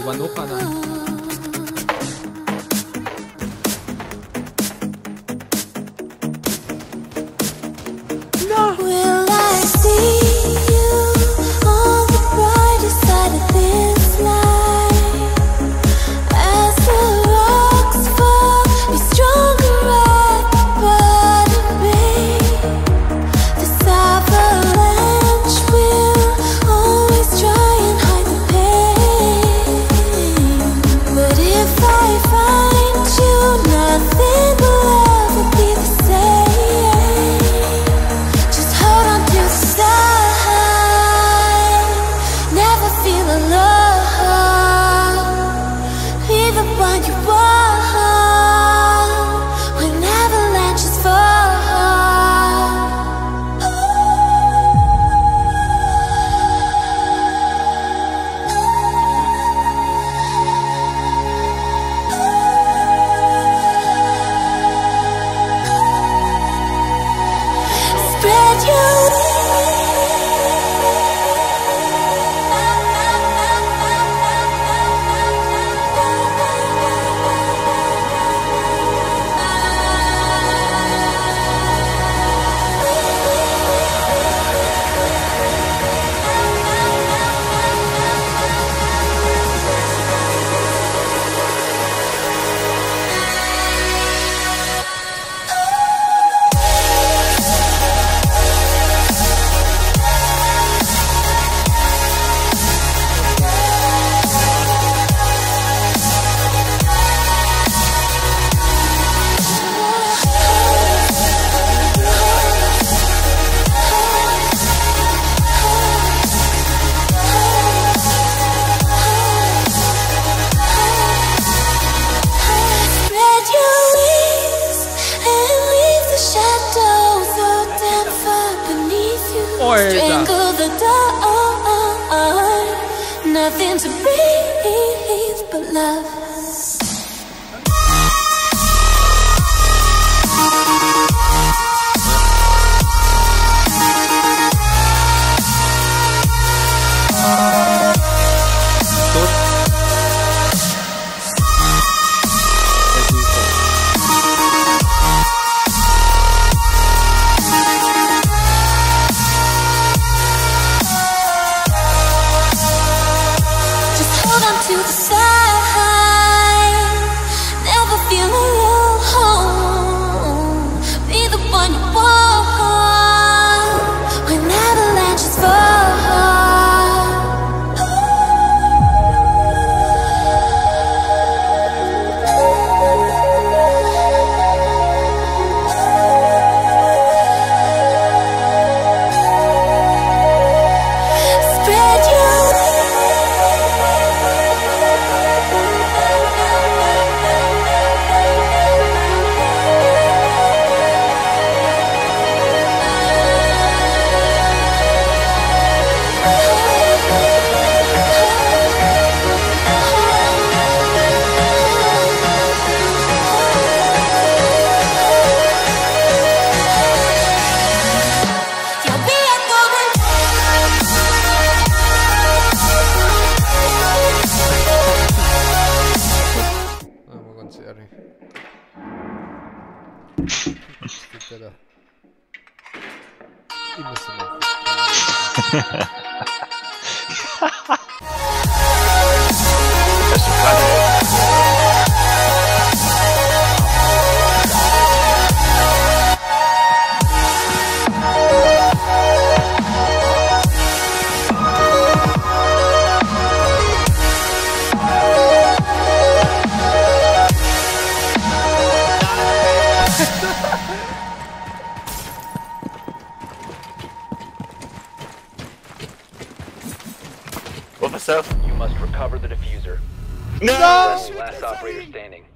오바노파나 Strangle the dawn, nothing to breathe but love. To the side, never feel alone. Be the one you want when avalanches fall. Spread your teda Myself. You must recover the diffuser. No! Last operator standing.